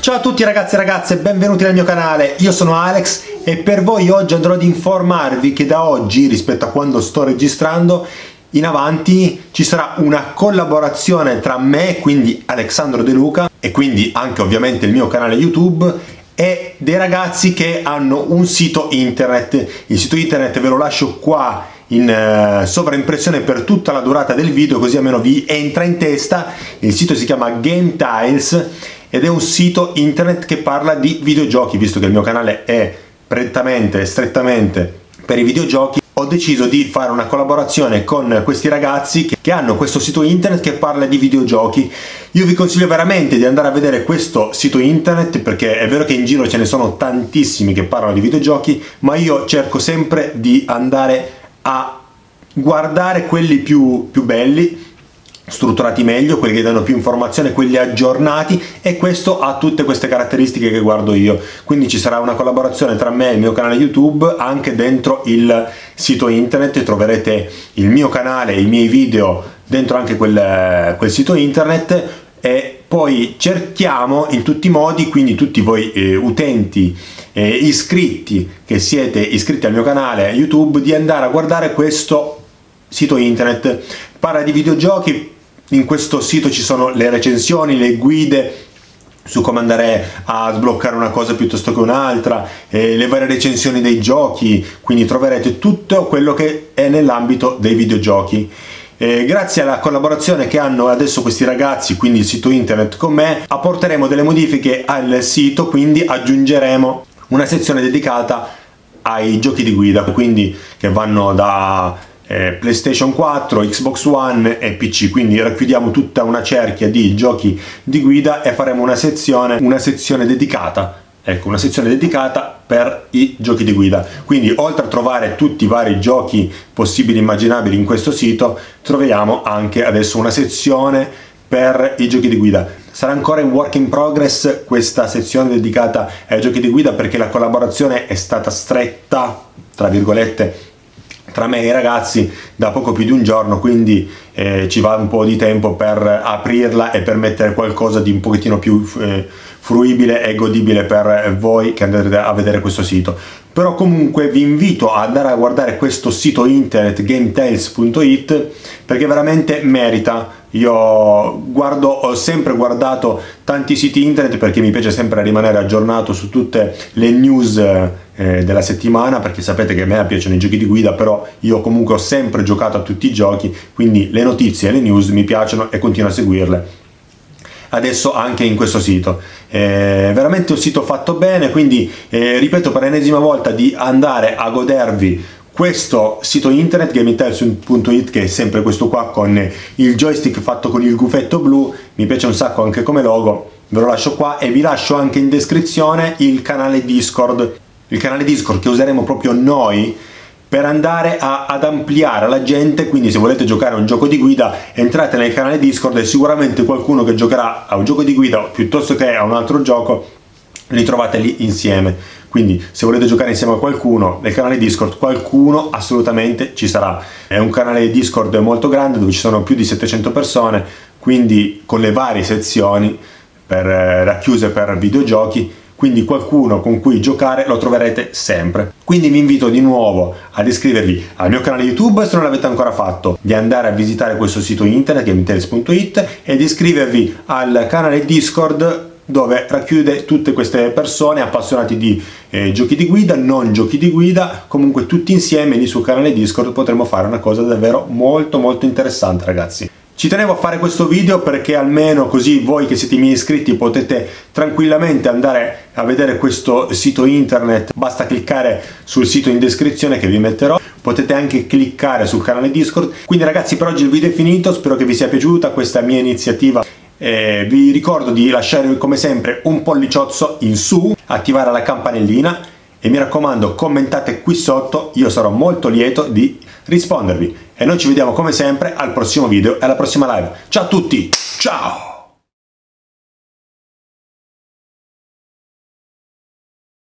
Ciao a tutti ragazzi e ragazze, benvenuti nel mio canale, io sono Alex e per voi oggi andrò ad informarvi che da oggi, rispetto a quando sto registrando, in avanti ci sarà una collaborazione tra me, quindi Alexandro De Luca, e quindi anche ovviamente il mio canale YouTube, e dei ragazzi che hanno un sito internet. Il sito internet ve lo lascio qua in sovraimpressione per tutta la durata del video, così almeno vi entra in testa. Il sito si chiama GameTiles ed è un sito internet che parla di videogiochi. Visto che il mio canale è prettamente e strettamente per i videogiochi, ho deciso di fare una collaborazione con questi ragazzi che hanno questo sito internet che parla di videogiochi. Io vi consiglio veramente di andare a vedere questo sito internet, perché è vero che in giro ce ne sono tantissimi che parlano di videogiochi, ma io cerco sempre di andare a guardare quelli più belli, strutturati meglio, quelli che danno più informazione, quelli aggiornati, e questo ha tutte queste caratteristiche che guardo io. Quindi ci sarà una collaborazione tra me e il mio canale YouTube. Anche dentro il sito internet troverete il mio canale, i miei video dentro anche quel sito internet, e poi cerchiamo in tutti i modi, quindi tutti voi utenti iscritti, che siete iscritti al mio canale YouTube, di andare a guardare questo sito internet. Parla di videogiochi, in questo sito ci sono le recensioni, le guide su come andare a sbloccare una cosa piuttosto che un'altra, le varie recensioni dei giochi, quindi troverete tutto quello che è nell'ambito dei videogiochi. Grazie alla collaborazione che hanno adesso questi ragazzi, quindi il sito internet, con me, apporteremo delle modifiche al sito, quindi aggiungeremo una sezione dedicata ai giochi di guida, quindi che vanno da PlayStation 4, Xbox One e PC. Quindi racchiudiamo tutta una cerchia di giochi di guida e faremo una sezione dedicata, ecco, una sezione dedicata per i giochi di guida. Quindi oltre a trovare tutti i vari giochi possibili e immaginabili in questo sito, troviamo anche adesso una sezione per i giochi di guida. Sarà ancora in work in progress questa sezione dedicata ai giochi di guida, perché la collaborazione è stata stretta, tra virgolette, tra me e i ragazzi da poco più di un giorno, quindi ci va un po' di tempo per aprirla e per mettere qualcosa di un pochettino più fruibile e godibile per voi che andrete a vedere questo sito. Però comunque vi invito ad andare a guardare questo sito internet GameTiles.it, perché veramente merita. Io ho sempre guardato tanti siti internet, perché mi piace sempre rimanere aggiornato su tutte le news della settimana, perché sapete che a me piacciono i giochi di guida, però io comunque ho sempre giocato a tutti i giochi, quindi le notizie e le news mi piacciono e continuo a seguirle. Adesso anche in questo sito veramente un sito fatto bene, quindi ripeto per l'ennesima volta di andare a godervi questo sito internet GameTiles.it, che è sempre questo qua con il joystick fatto con il gufetto blu. Mi piace un sacco anche come logo, ve lo lascio qua, e vi lascio anche in descrizione il canale Discord, che useremo proprio noi per andare ad ampliare la gente. Quindi se volete giocare a un gioco di guida, entrate nel canale Discord e sicuramente qualcuno che giocherà a un gioco di guida piuttosto che a un altro gioco, li trovate lì insieme. Quindi se volete giocare insieme a qualcuno nel canale Discord, qualcuno assolutamente ci sarà. È un canale Discord molto grande dove ci sono più di 700 persone, quindi con le varie sezioni racchiuse per videogiochi, quindi qualcuno con cui giocare lo troverete sempre. Quindi vi invito di nuovo ad iscrivervi al mio canale YouTube se non l'avete ancora fatto, di andare a visitare questo sito internet GameTiles.it e di iscrivervi al canale Discord, dove racchiude tutte queste persone appassionate di giochi di guida, non giochi di guida, comunque tutti insieme lì sul canale Discord potremo fare una cosa davvero molto molto interessante, ragazzi. Ci tenevo a fare questo video perché almeno così voi che siete i miei iscritti potete tranquillamente andare a vedere questo sito internet. Basta cliccare sul sito in descrizione che vi metterò, potete anche cliccare sul canale Discord. Quindi ragazzi, per oggi il video è finito, spero che vi sia piaciuta questa mia iniziativa. Vi ricordo di lasciare come sempre un polliciozzo in su, attivare la campanellina e mi raccomando commentate qui sotto, io sarò molto lieto di rispondervi. E noi ci vediamo come sempre al prossimo video e alla prossima live. Ciao a tutti, ciao!